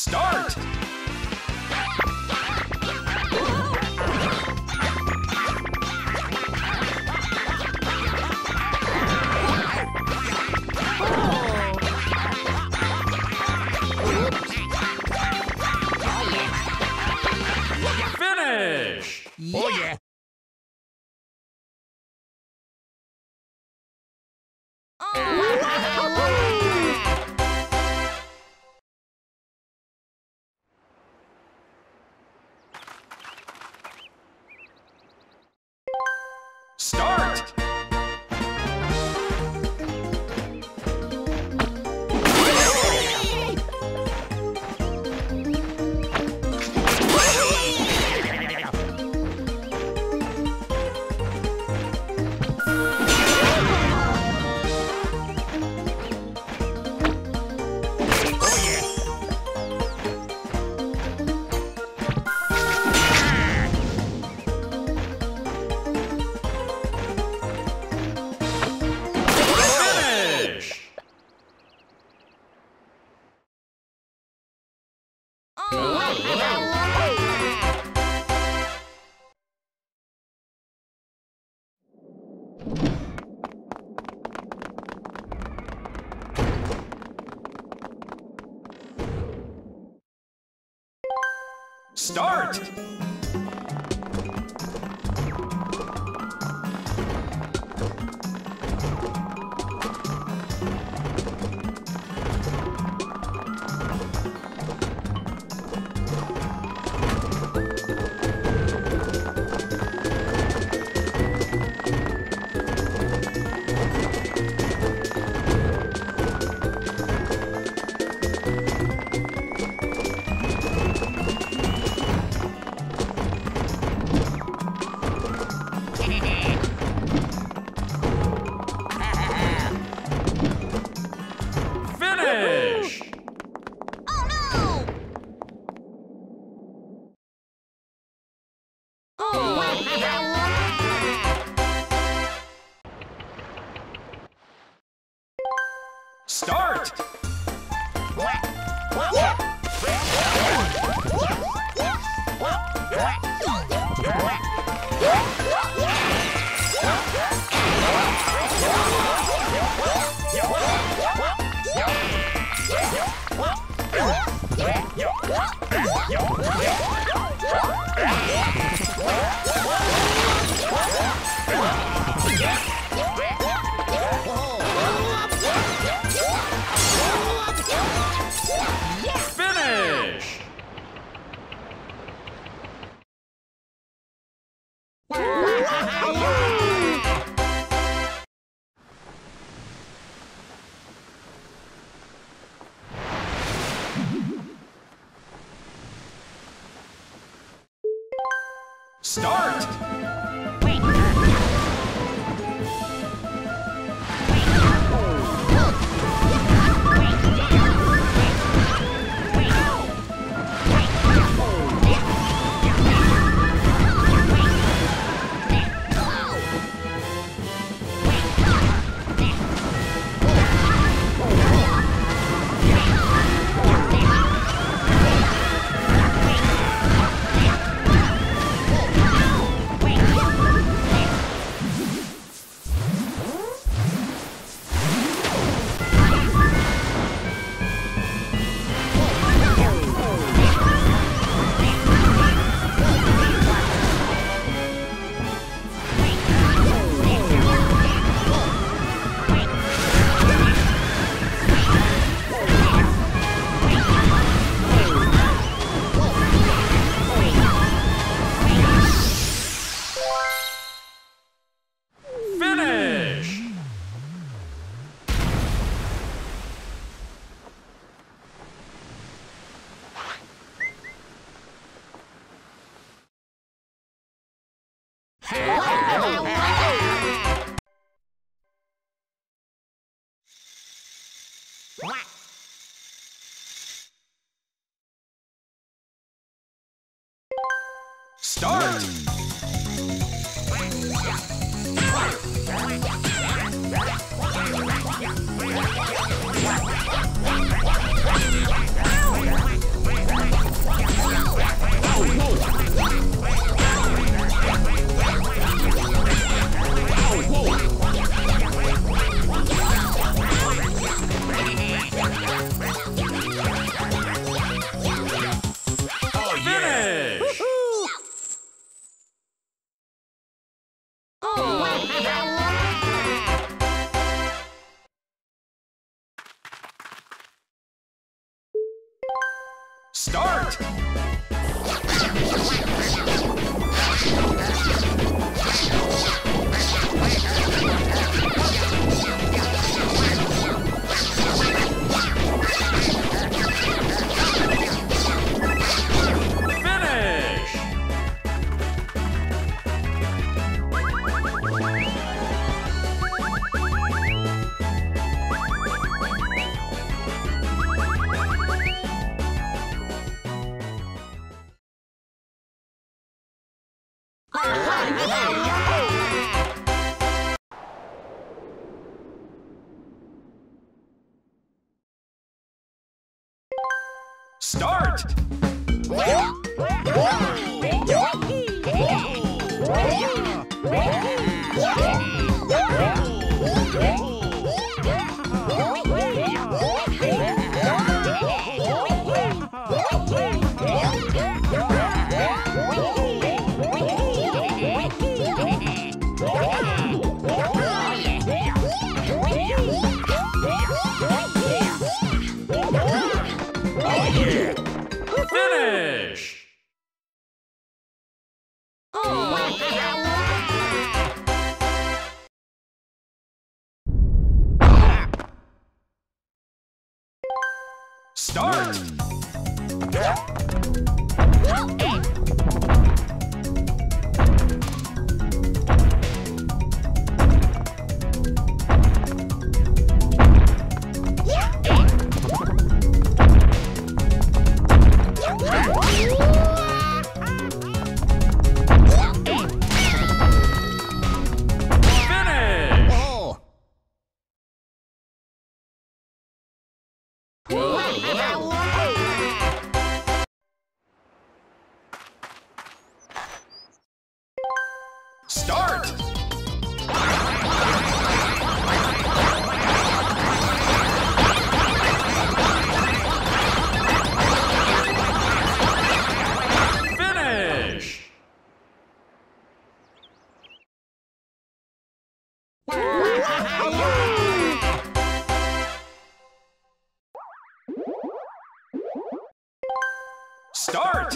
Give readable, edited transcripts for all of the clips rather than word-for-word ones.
Start! Finish! Yeah. Oh yeah! Start! Start! Start! Start! Start! Start! Start! Start! Start! Finish! Start! Start!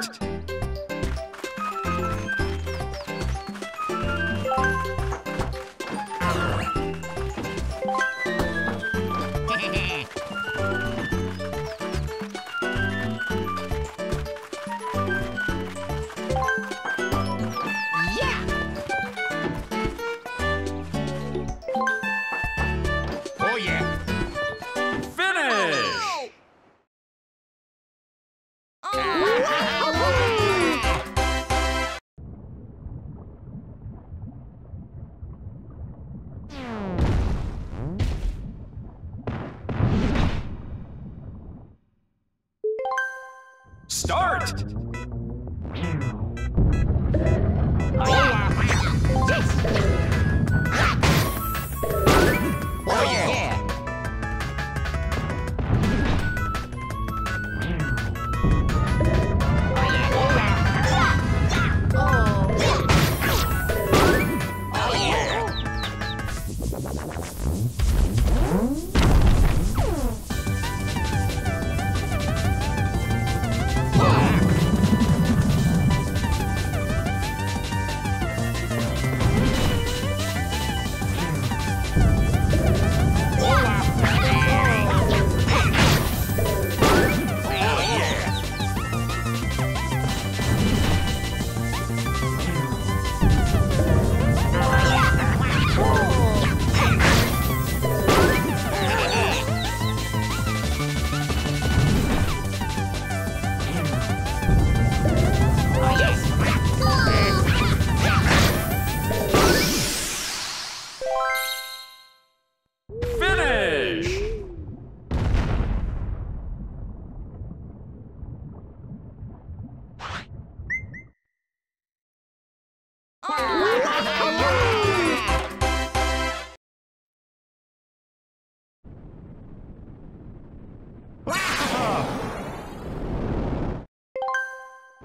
Start! Yeah!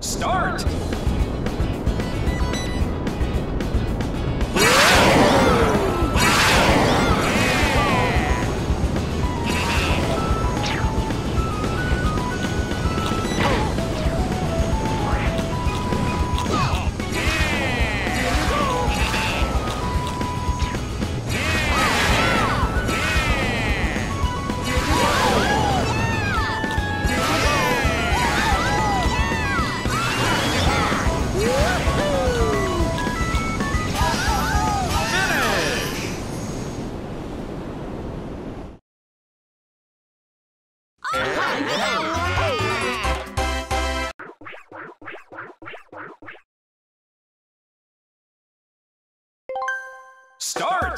Start! Start! Start!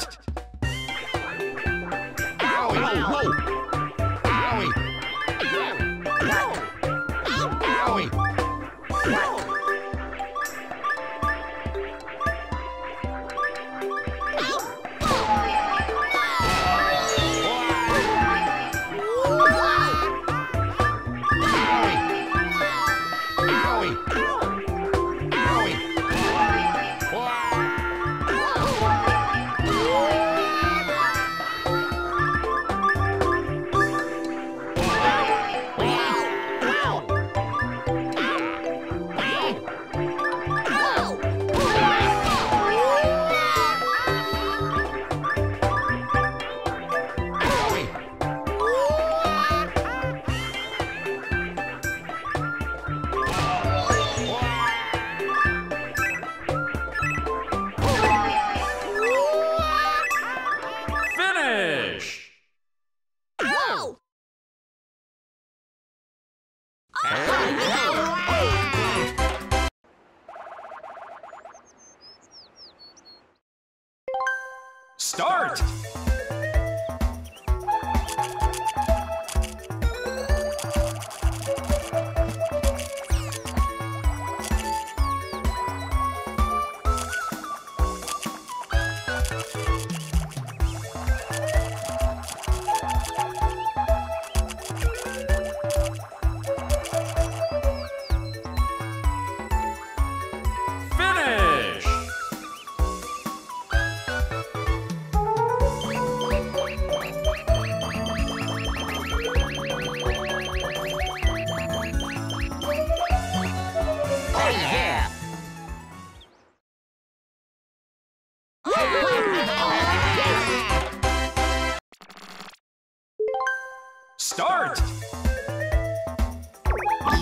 Start!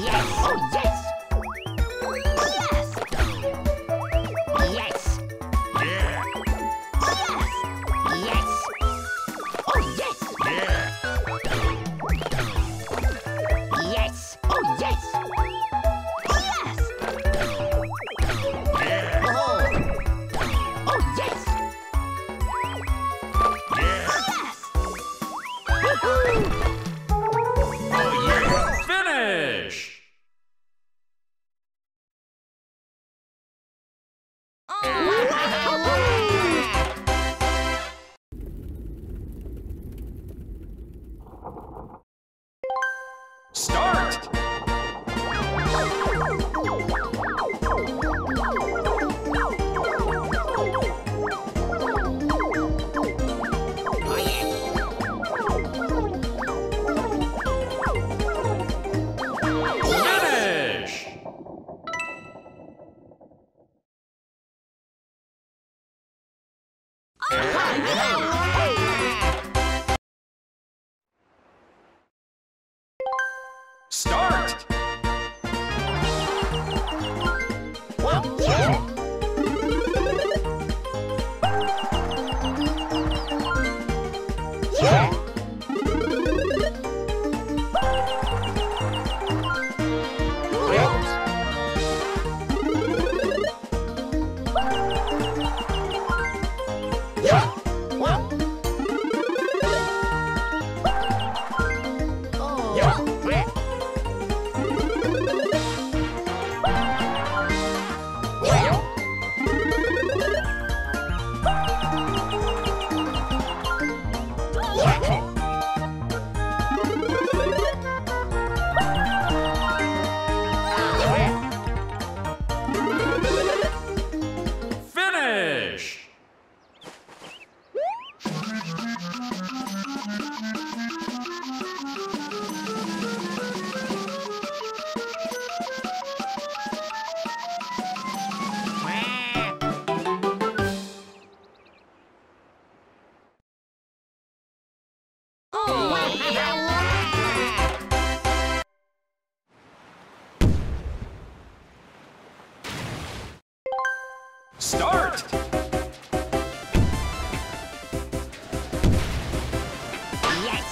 Yes! Oh, yes! Start! Start! Start! Yes!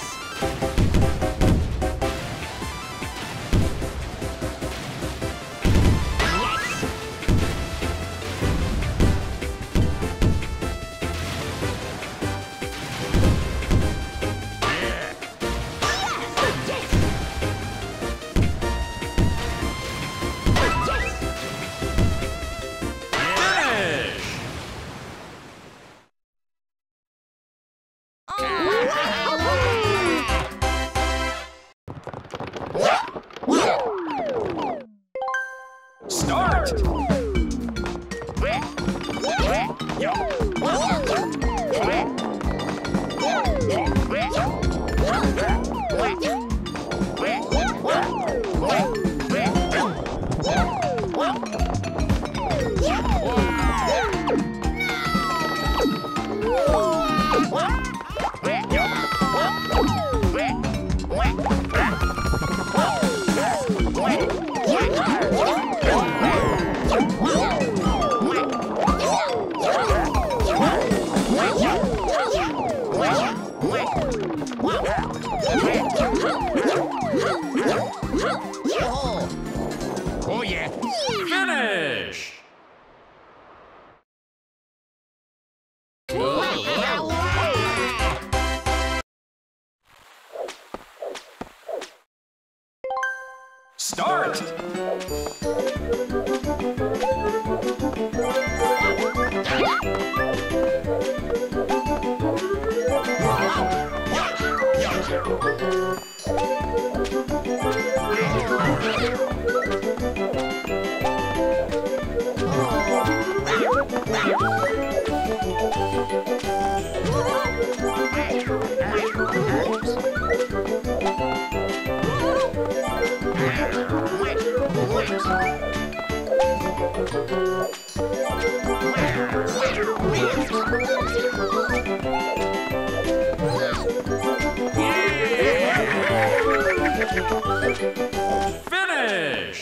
Yes! Yeah. Yes! Yes! Start! Oh yeah! Finish!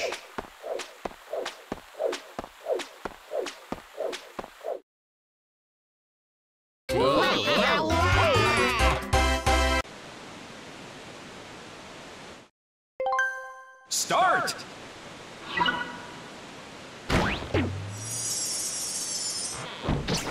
Start! Finish!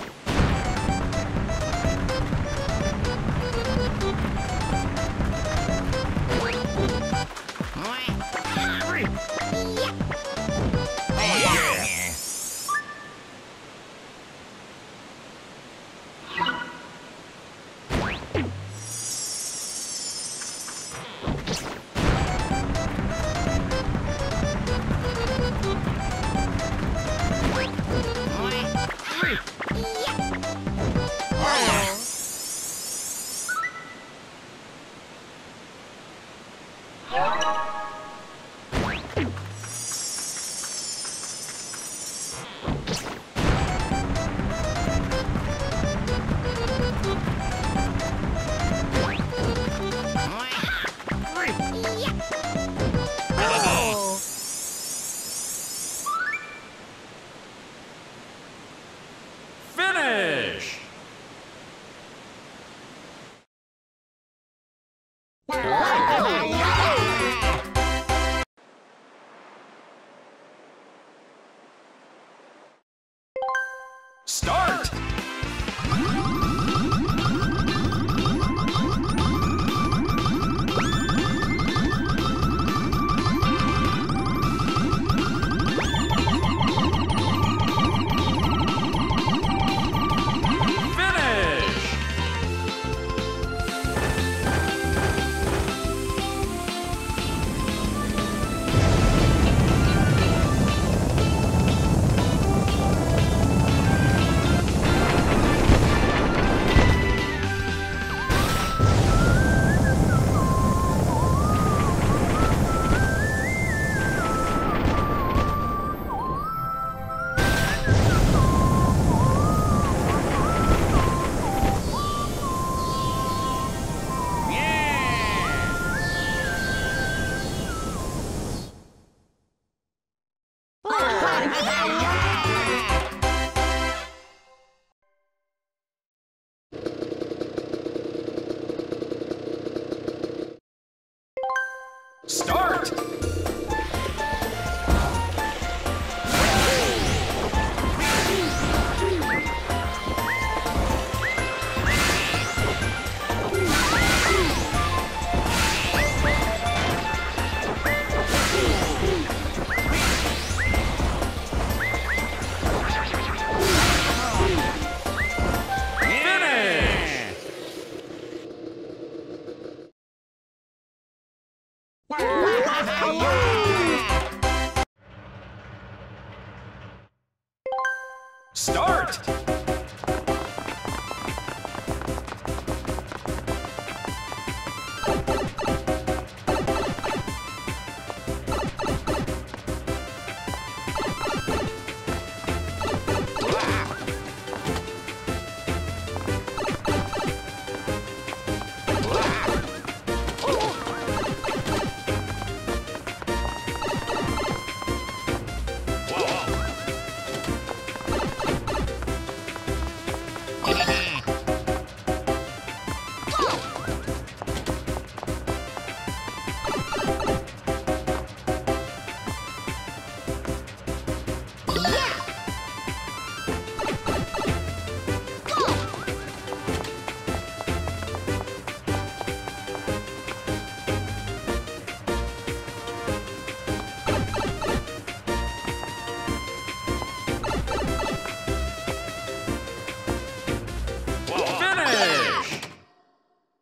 Start! Start! Finish! Start! Start! Start!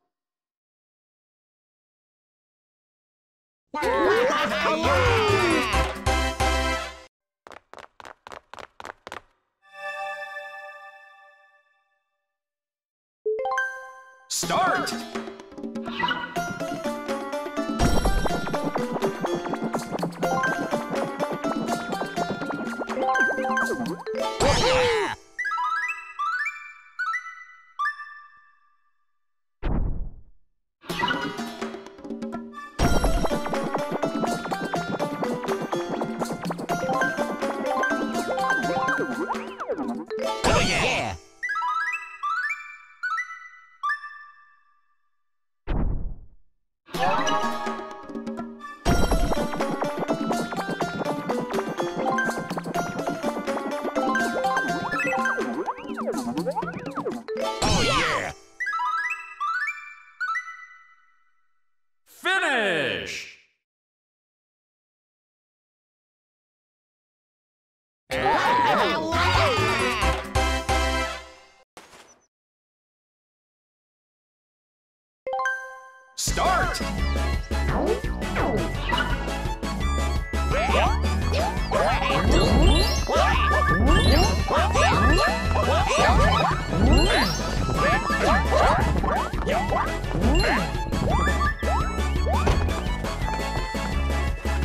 Start!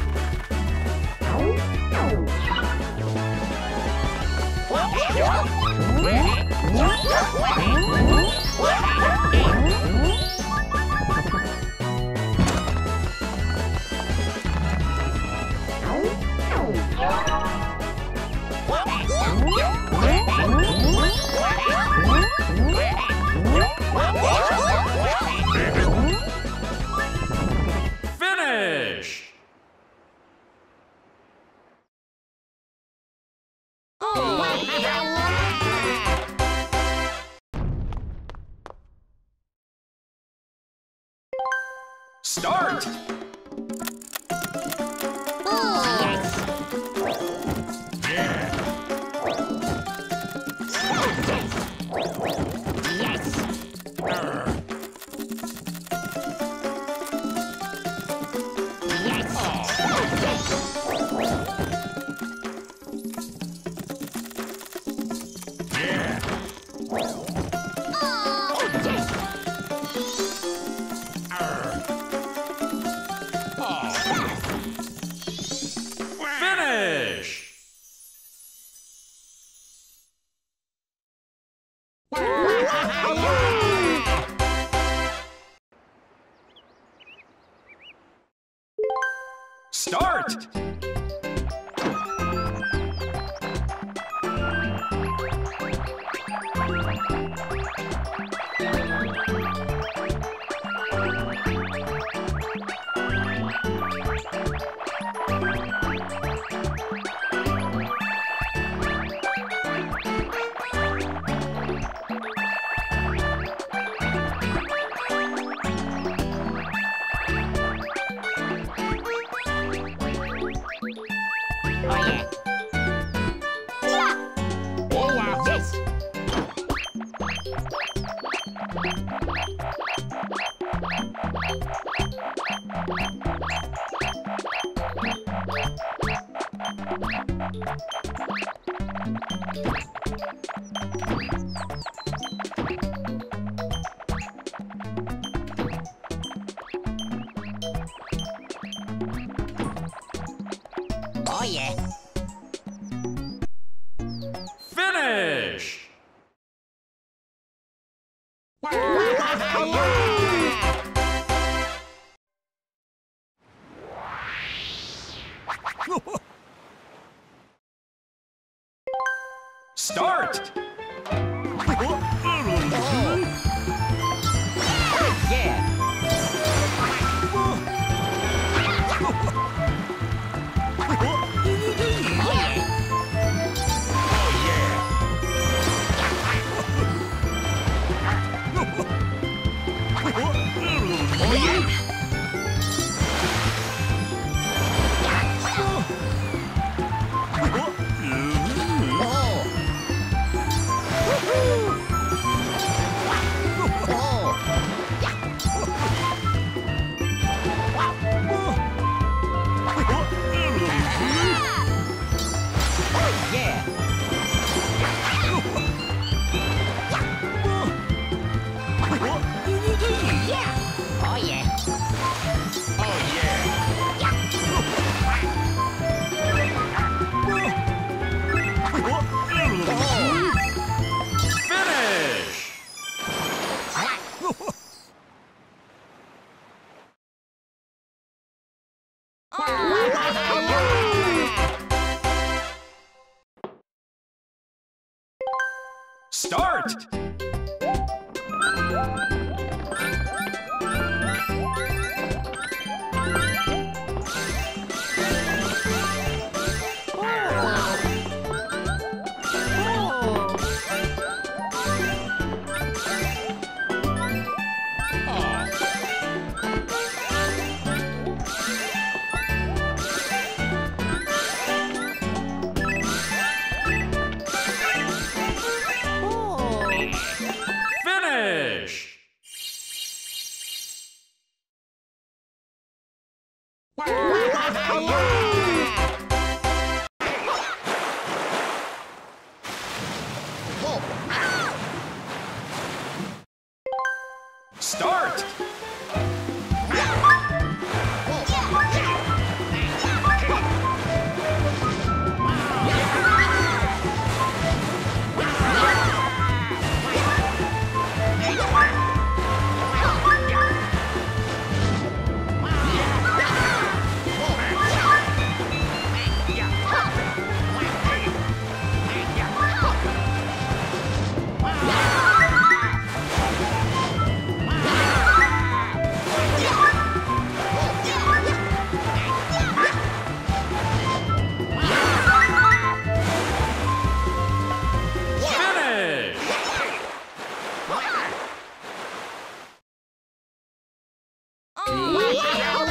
Finish! Start! Start! Oh yeah. Finish. Start. Start! Start! Yeah!